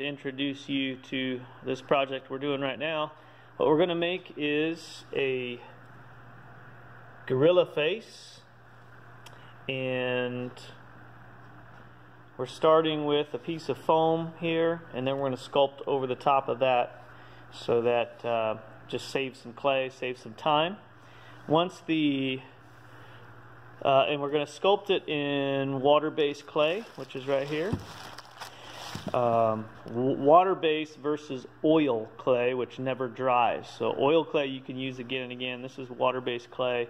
to introduce you to this project we're doing right now. What we're going to make is a gorilla face, and we're starting with a piece of foam here, and then we're going to sculpt over the top of that so that just saves some clay, saves some time. Once the and we're going to sculpt it in water-based clay, which is right here. Water-based versus oil clay, which never dries. So oil clay you can use again and again. This is water-based clay,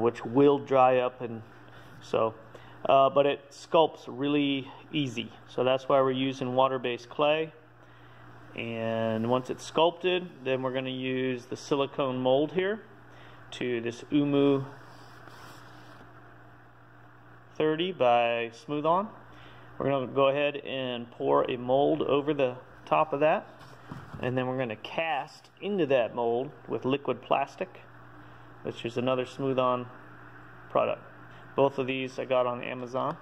which will dry up, and so but it sculpts really easy. So that's why we're using water-based clay. And once it's sculpted, then we're going to use the silicone mold here to this Umu 30 by Smooth-On. We're going to go ahead and pour a mold over the top of that, and then we're going to cast into that mold with liquid plastic, which is another Smooth-On product. Both of these I got on Amazon,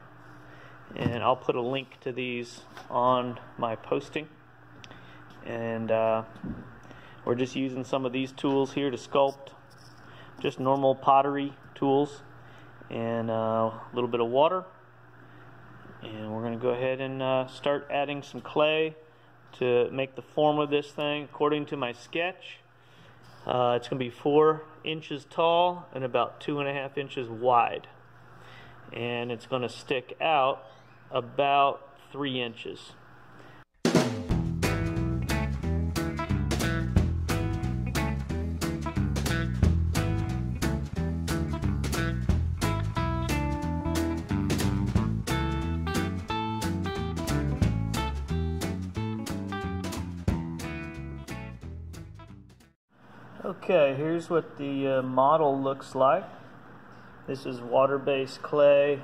and I'll put a link to these on my posting. And we're just using some of these tools here to sculpt, just normal pottery tools, and a little bit of water, and we're going to go ahead and start adding some clay to make the form of this thing. According to my sketch, it's going to be 4 inches tall and about 2.5 inches wide, and it's going to stick out about 3 inches. Okay, here's what the model looks like. This is water-based clay.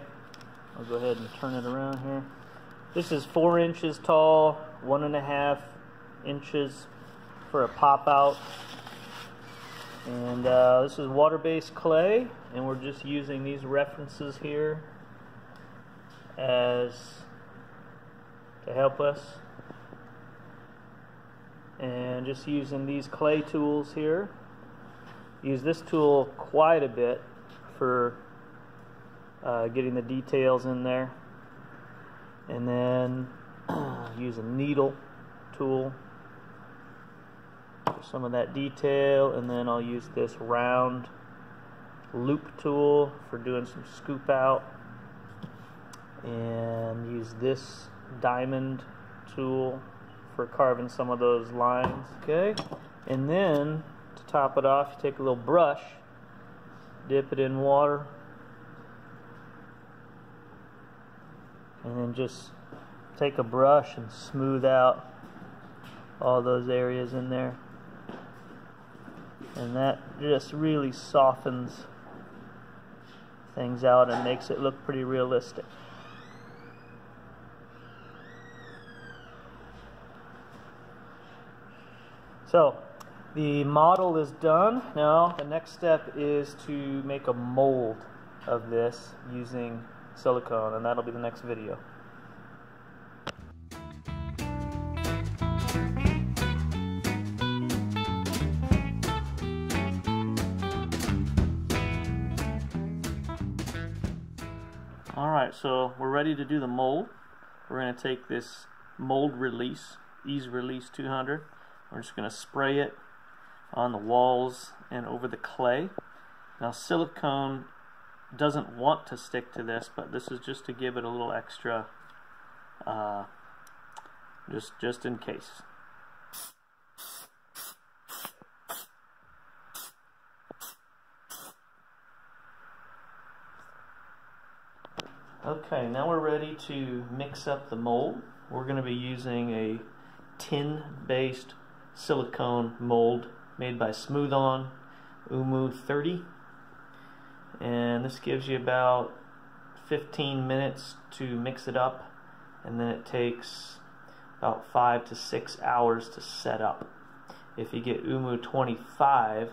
I'll go ahead and turn it around here. This is 4 inches tall, 1.5 inches for a pop-out. And this is water-based clay, and we're just using these references here as to help us. And just using these clay tools here. Use this tool quite a bit for getting the details in there. And then use a needle tool for some of that detail. And then I'll use this round loop tool for doing some scoop out. And use this diamond tool for carving some of those lines. Okay, and then to top it off, you take a little brush, dip it in water, and then just take a brush and smooth out all those areas in there, and that just really softens things out and makes it look pretty realistic. So the model is done. Now the next step is to make a mold of this using silicone, and that'll be the next video. Alright, so we're ready to do the mold. We're going to take this mold release, Ease Release 200. We're just going to spray it on the walls and over the clay. Now silicone doesn't want to stick to this, but this is just to give it a little extra, just in case. Okay, now we're ready to mix up the mold. We're going to be using a tin-based silicone mold made by Smooth-On, Umu 30, and this gives you about 15 minutes to mix it up, and then it takes about 5 to 6 hours to set up. If you get Umu 25,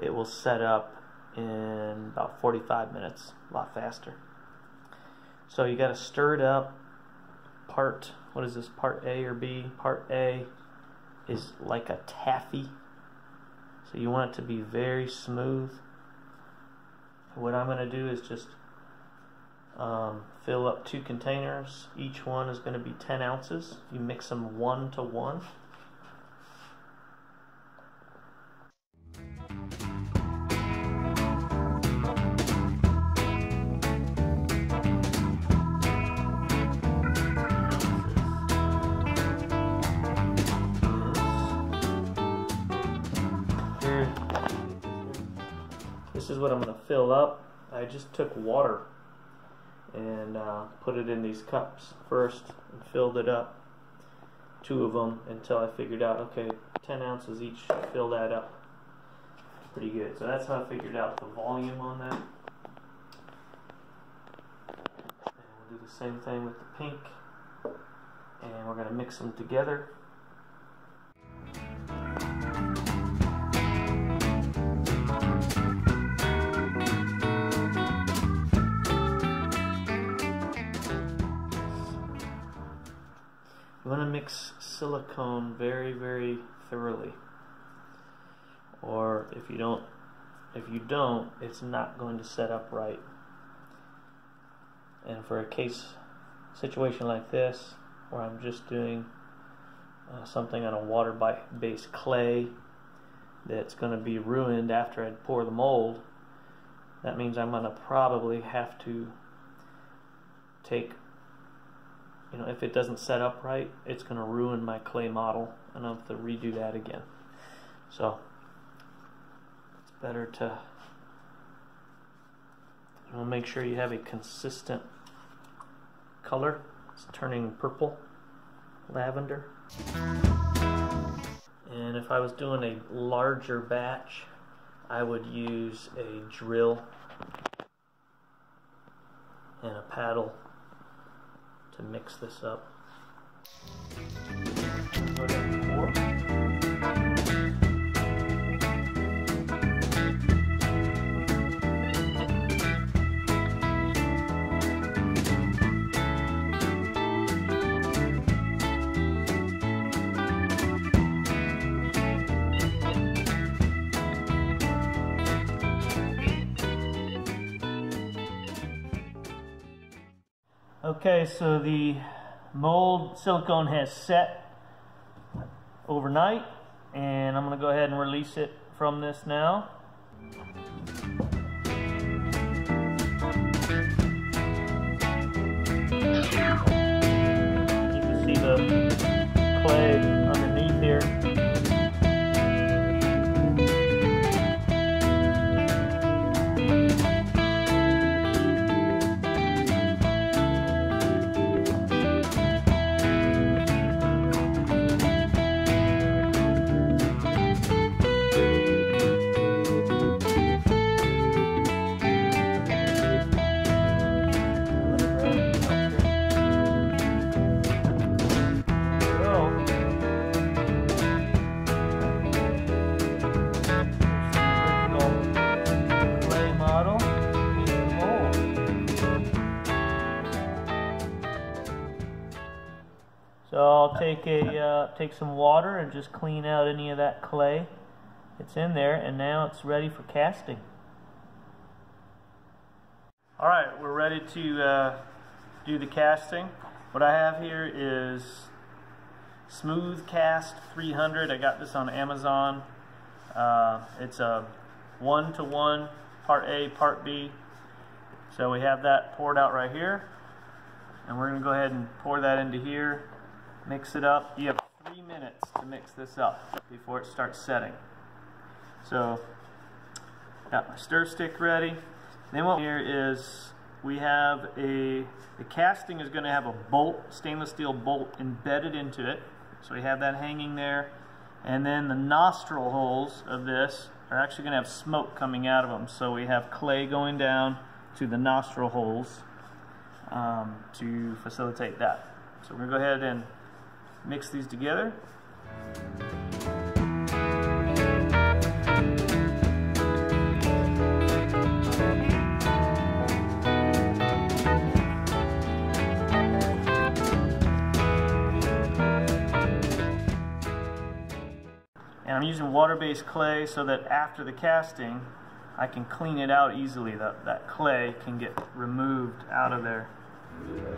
it will set up in about 45 minutes, a lot faster. So you got to stir it up part what is this, part A or B? Part A is like a taffy, so you want it to be very smooth. What I'm going to do is just fill up 2 containers. Each one is going to be 10 ounces. You mix them 1 to 1. This is what I'm going to fill up. I just took water and put it in these cups first and filled it up, 2 of them, until I figured out, okay, 10 ounces each, fill that up pretty good. So that's how I figured out the volume on that. And we'll do the same thing with the pink, and we're going to mix them together. You want to mix silicone very, very thoroughly, or if you don't, it's not going to set up right. And for a situation like this, where I'm just doing something on a water-based clay that's going to be ruined after I pour the mold, that means I'm going to probably have to take, you know, if it doesn't set up right, it's going to ruin my clay model, and I'll have to redo that again. So it's better to, you know, make sure you have a consistent color. It's turning purple, lavender. And if I was doing a larger batch, I would use a drill and a paddle to mix this up. Okay, so the mold silicone has set overnight, and I'm going to go ahead and release it from this now. You can see the clay underneath here. So I'll take some water and just clean out any of that clay that's in there, and now it's ready for casting. Alright, we're ready to do the casting. What I have here is Smooth Cast 300. I got this on Amazon. It's a 1 to 1, part A, part B. So we have that poured out right here, and we're going to go ahead and pour that into here. Mix it up. You have 3 minutes to mix this up before it starts setting. So, got my stir stick ready. Then what here is we have the casting is going to have a bolt, stainless steel bolt embedded into it. So we have that hanging there. And then the nostril holes of this are actually going to have smoke coming out of them. So we have clay going down to the nostril holes to facilitate that. So we're going to go ahead and mix these together. using water-based clay so that after the casting I can clean it out easily. That clay can get removed out of there. There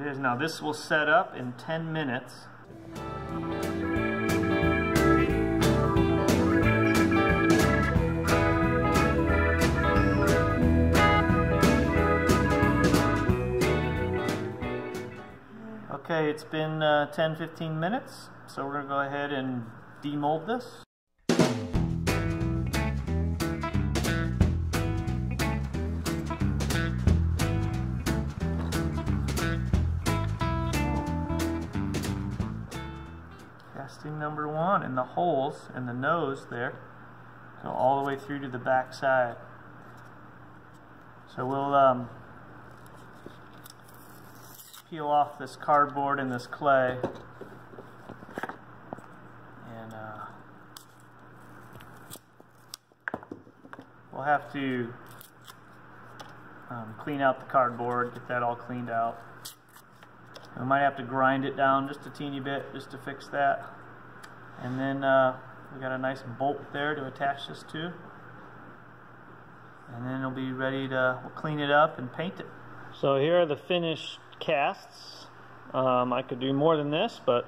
it is. Now this will set up in 10 minutes. Okay, it's been 10-15 minutes, so we're going to go ahead and demold this. Casting number one, and the holes in the nose there go all the way through to the back side. So we'll peel off this cardboard and this clay, and we'll have to clean out the cardboard, get that all cleaned out. We might have to grind it down just a teeny bit just to fix that, and then we got a nice bolt there to attach this to, and then it'll be ready to, we'll clean it up and paint it. So here are the finished casts. I could do more than this, but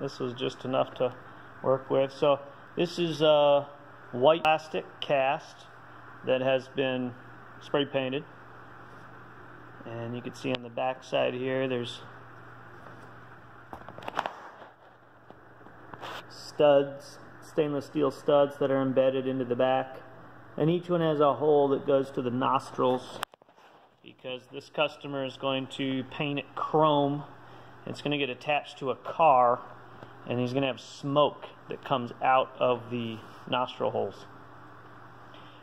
this was just enough to work with. So this is a white plastic cast that has been spray painted, and you can see on the back side here there's studs, stainless steel studs that are embedded into the back, and each one has a hole that goes to the nostrils, because this customer is going to paint it chrome. It's going to get attached to a car, and he's going to have smoke that comes out of the nostril holes.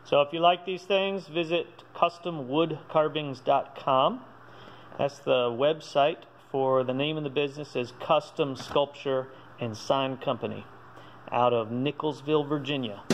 So if you like these things, visit customwoodcarvings.com. That's the website for the name of the business is Custom Sculpture and Sign Company out of Nicholsville, Virginia.